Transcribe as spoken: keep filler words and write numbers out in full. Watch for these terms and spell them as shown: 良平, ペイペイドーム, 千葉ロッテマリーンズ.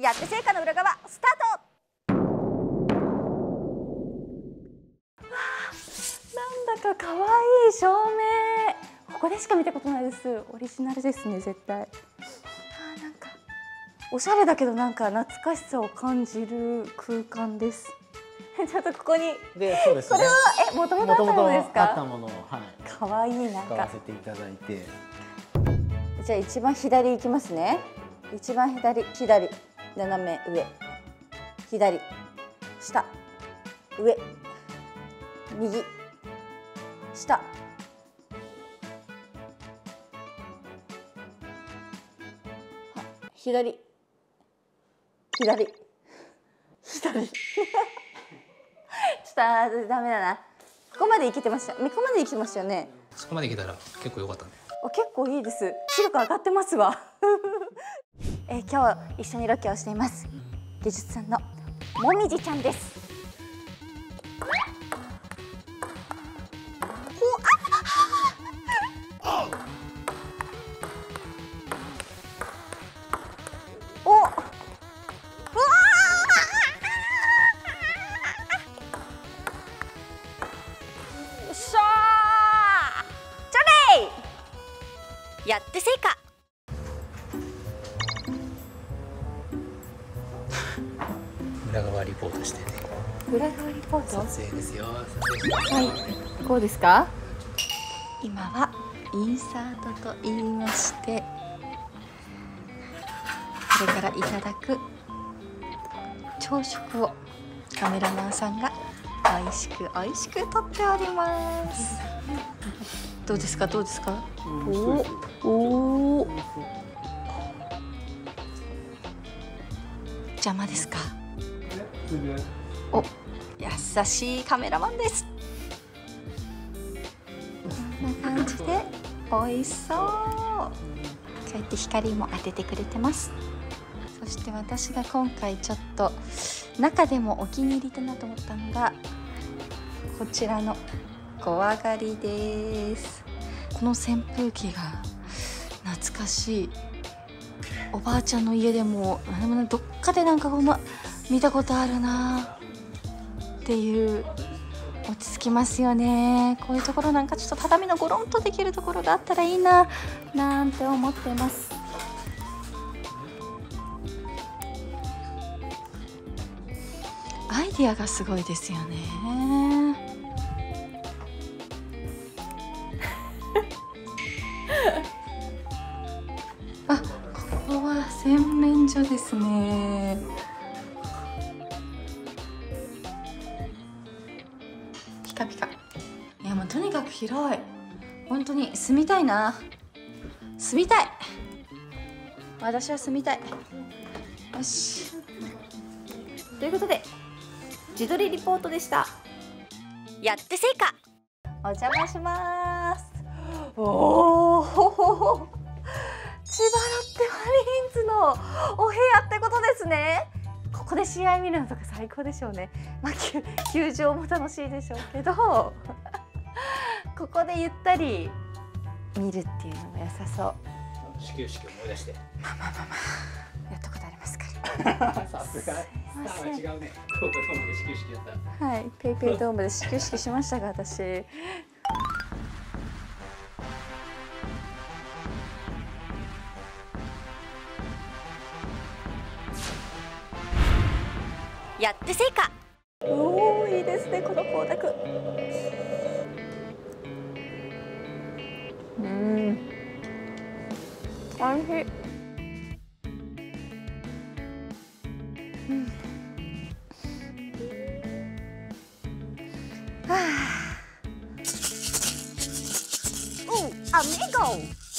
やって成果の裏側スタート。なんだか可愛い照明、ここでしか見たことないです。オリジナルですね、絶対。あ、なんかおしゃれだけどなんか懐かしさを感じる空間です。ちょっとここにで、そうですね、これはえ元々あったものですか？あったものを、はい。可愛いなんか使わせていただいて。じゃあ一番左行きますね。一番左、左、斜め上、左、下、上、右、下。左、左、左。ダメだな。ここまで生きてました。ここまで生きてましたよね。そこまで生きたら結構良かったね。あ、結構いいです。視力上がってますわ。えー、今日一緒にロケをしています。技術さんのもみじちゃんです。やって成果。裏側リポートしてね。裏側リポート。撮影ですよ。はい、こうですか。今はインサートと言いまして、これからいただく朝食をカメラマンさんが美味しく美味しく撮っております。どうですか、どうですか。おお。邪魔ですか。お、優しいカメラマンです。こんな感じで美味しそう。こうやって光も当ててくれてます。そして私が今回ちょっと中でもお気に入りだなと思ったのがこちらの。小上がりです。この扇風機が懐かしい。おばあちゃんの家でもどっかでなんかほんま見たことあるなっていう、落ち着きますよね。こういうところなんかちょっと畳のゴロンとできるところがあったらいいななんて思ってます。アイディアがすごいですよね。洗面所ですね。ピカピカ。いやもうとにかく広い。本当に住みたいな。住みたい。私は住みたい。よし。ということで自撮りリポートでした。やって成果。お邪魔します。おお。千葉ロッテマリーンズのお部屋ってことですね。ここで試合見るのとか最高でしょうね。まあ、球場も楽しいでしょうけどここでゆったり見るっていうのも良さそう。始球式を思い出して。まあまあまあまあやったことありますから。さすが。あ、違うね。ドームで始球式やった。はい、ペイペイドームで始球式しましたが私。やって成果。おお、いいですね、この光沢。うん。美味しい。うん。はあ。お、アミゴ。